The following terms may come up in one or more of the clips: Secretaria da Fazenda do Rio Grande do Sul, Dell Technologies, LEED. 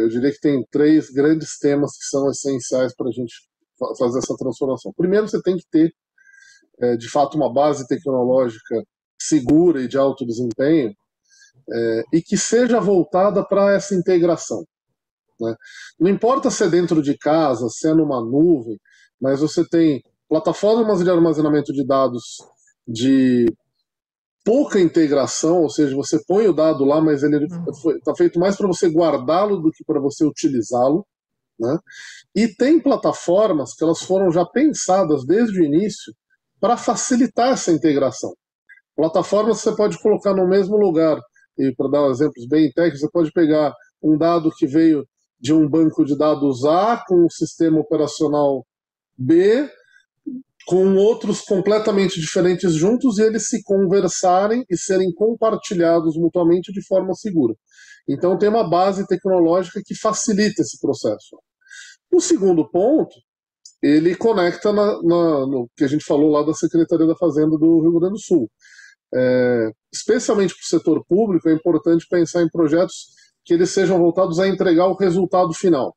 Eu diria que tem três grandes temas que são essenciais para a gente fazer essa transformação. Primeiro, você tem que ter, de fato, uma base tecnológica segura e de alto desempenho e que seja voltada para essa integração, né? Não importa se é dentro de casa, se é numa nuvem, mas você tem plataformas de armazenamento de dados de pouca integração, ou seja, você põe o dado lá, mas ele está feito mais para você guardá-lo do que para você utilizá-lo, né? E tem plataformas que elas foram já pensadas desde o início para facilitar essa integração. Plataformas você pode colocar no mesmo lugar, e para dar exemplos bem técnicos, você pode pegar um dado que veio de um banco de dados A com um sistema operacional B, com outros completamente diferentes juntos, e eles se conversarem e serem compartilhados mutuamente de forma segura. Então tem uma base tecnológica que facilita esse processo. O segundo ponto, ele conecta no que a gente falou lá da Secretaria da Fazenda do Rio Grande do Sul. Especialmente para o setor público, é importante pensar em projetos que eles sejam voltados a entregar o resultado final,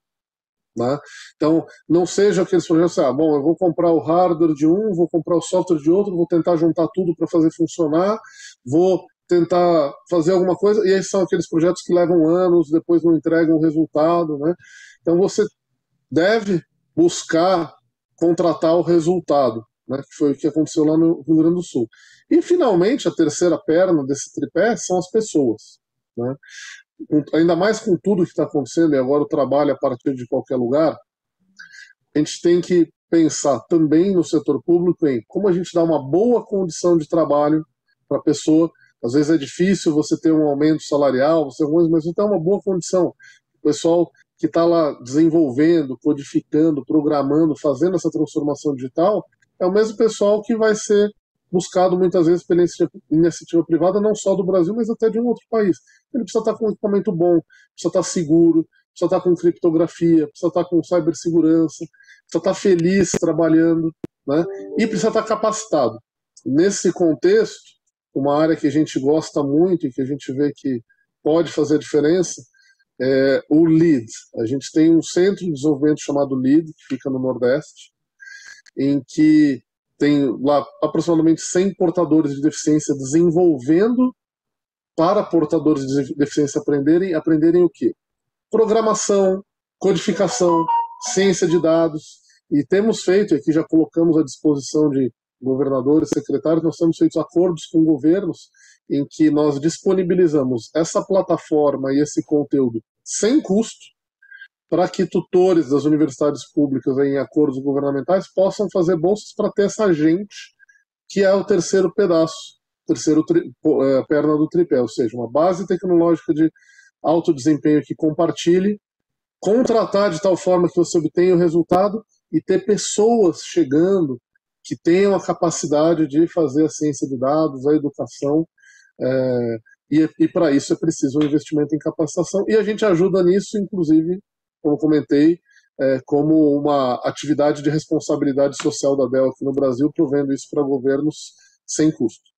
né? Então, não seja aqueles projetos, bom, eu vou comprar o hardware de um, vou comprar o software de outro, vou tentar juntar tudo para fazer funcionar, vou tentar fazer alguma coisa, e aí são aqueles projetos que levam anos, depois não entregam o resultado, né? Então, você deve buscar contratar o resultado, né? Que foi o que aconteceu lá no Rio Grande do Sul. E, finalmente, a terceira perna desse tripé são as pessoas, né? Ainda mais com tudo que está acontecendo, e agora o trabalho a partir de qualquer lugar, a gente tem que pensar também no setor público em como a gente dá uma boa condição de trabalho para a pessoa. Às vezes é difícil você ter um aumento salarial, mas você tem uma boa condição. O pessoal que está lá desenvolvendo, codificando, programando, fazendo essa transformação digital, é o mesmo pessoal que vai ser buscado muitas vezes pela iniciativa privada, não só do Brasil, mas até de um outro país. Ele precisa estar com um equipamento bom, precisa estar seguro, precisa estar com criptografia, precisa estar com cibersegurança, precisa estar feliz trabalhando, né? E precisa estar capacitado. Nesse contexto, uma área que a gente gosta muito e que a gente vê que pode fazer a diferença é o LEED. A gente tem um centro de desenvolvimento chamado LEED, que fica no Nordeste, em que tem lá aproximadamente 100 portadores de deficiência desenvolvendo para portadores de deficiência aprenderem o quê? Programação, codificação, ciência de dados. E temos feito, aqui já colocamos à disposição de governadores, secretários, nós temos feito acordos com governos em que nós disponibilizamos essa plataforma e esse conteúdo sem custo, para que tutores das universidades públicas em acordos governamentais possam fazer bolsas para ter essa gente, que é o terceiro pedaço, perna do tripé, ou seja, uma base tecnológica de alto desempenho que compartilhe, contratar de tal forma que você obtenha o resultado e ter pessoas chegando que tenham a capacidade de fazer a ciência de dados, a educação, e para isso é preciso um investimento em capacitação, e a gente ajuda nisso, inclusive, como comentei, como uma atividade de responsabilidade social da Dell aqui no Brasil, provendo isso para governos sem custo.